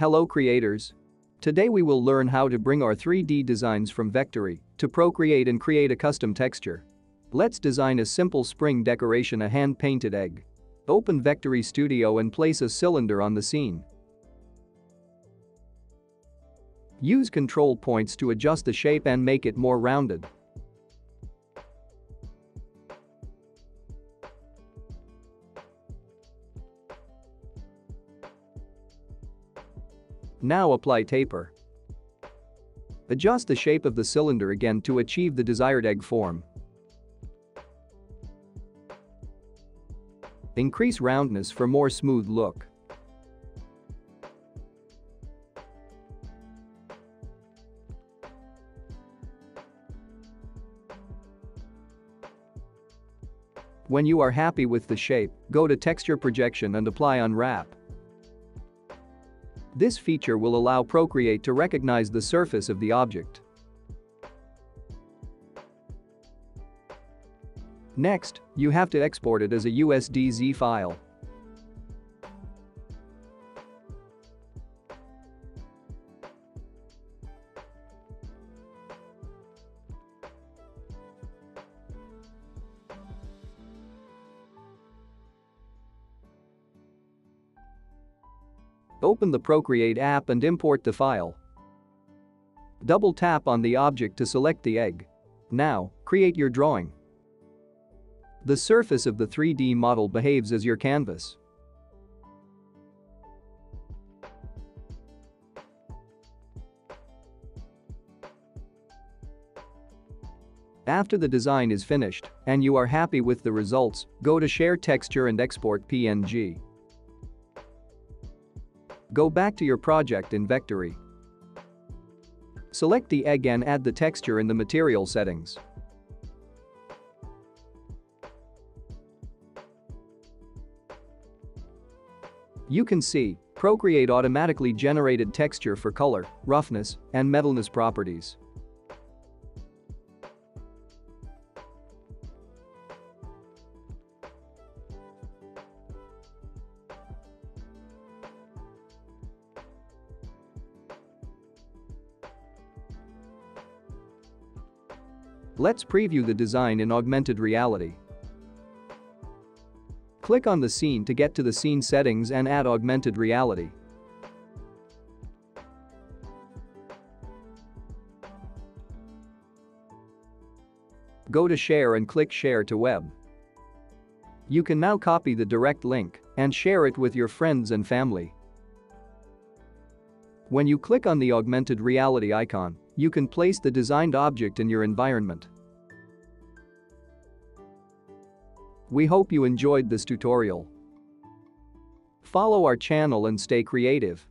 Hello creators! Today we will learn how to bring our 3D designs from Vectary to Procreate and create a custom texture. Let's design a simple spring decoration, a hand-painted egg. Open Vectary Studio and place a cylinder on the scene. Use control points to adjust the shape and make it more rounded. Now apply taper. Adjust the shape of the cylinder again to achieve the desired egg form. Increase roundness for more smooth look. When you are happy with the shape, go to Texture Projection and apply Unwrap. This feature will allow Procreate to recognize the surface of the object. Next, you have to export it as a USDZ file. Open the Procreate app and import the file. Double-tap on the object to select the egg. Now, create your drawing. The surface of the 3D model behaves as your canvas. After the design is finished and you are happy with the results, go to Share Texture and Export PNG. Go back to your project in Vectary. Select the egg and add the texture in the material settings. You can see, Procreate automatically generated texture for color, roughness, and metalness properties. Let's preview the design in augmented reality. Click on the scene to get to the scene settings and add augmented reality. Go to Share and click Share to Web. You can now copy the direct link and share it with your friends and family. When you click on the augmented reality icon, you can place the designed object in your environment. We hope you enjoyed this tutorial. Follow our channel and stay creative.